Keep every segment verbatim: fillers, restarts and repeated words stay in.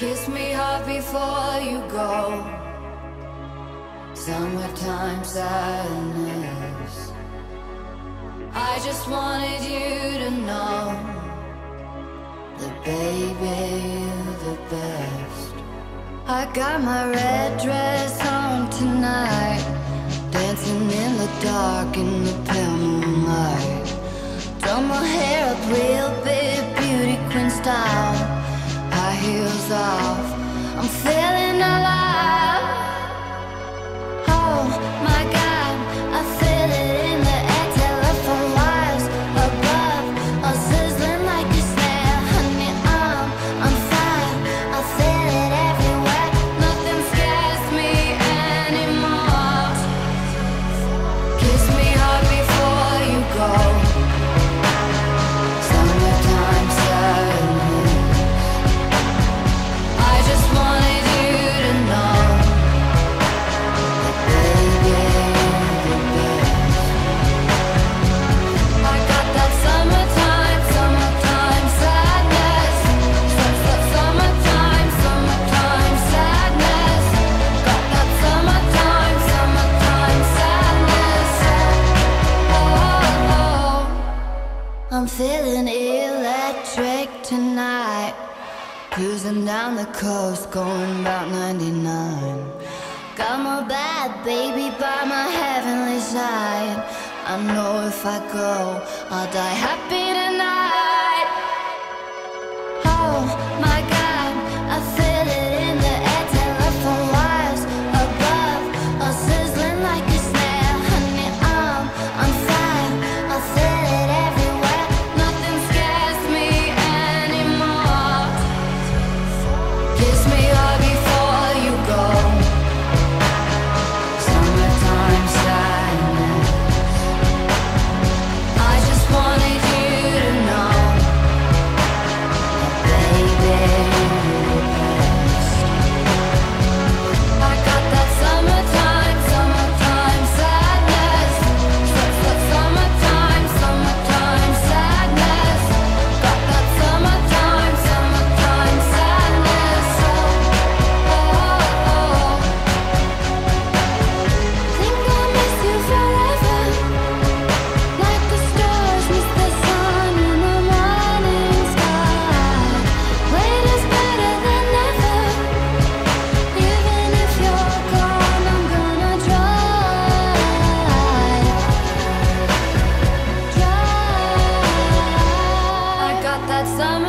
Kiss me hard before you go. Summertime sadness. I just wanted you to know that baby, you're the best. I got my red dress on tonight, dancing in the dark in the pale moonlight. Throw my hair up real big, beauty queen style. High heels off, I'm feeling alive. Oh my God, I feel it in the air. Telephone wires above, all sizzling like a snare. Honey, I'm on fire, I feel it everywhere. Nothing scares me anymore. Kiss me hard before you go. I'm feeling electric tonight, cruising down the coast, going about ninety-nine. Got my bad baby by my heavenly side. I know if I go, I'll die happy tonight. Oh my God, I feel it in the air. Telephone wires above, all sizzling like a snare. Honey, I'm on fire, I feel it everywhere. Summertime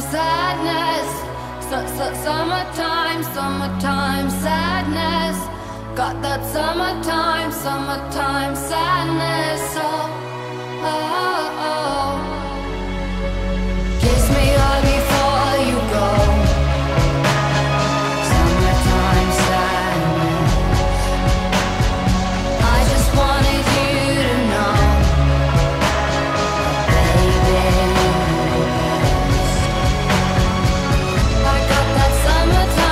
sadness, summertime, summertime sadness. Got that summertime, summertime sadness. Oh, oh, oh. Kiss me hard before you go. Summertime sadness. I just wanted you to know, baby. Summertime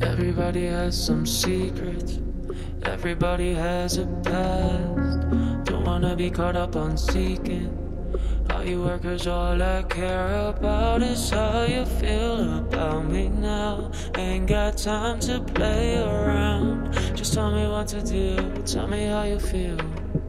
Everybody has some secrets. Everybody has a past. Don't wanna be caught up on seeking. All you workers, all I care about is how you feel about me now. Ain't got time to play around. Just tell me what to do. Tell me how you feel.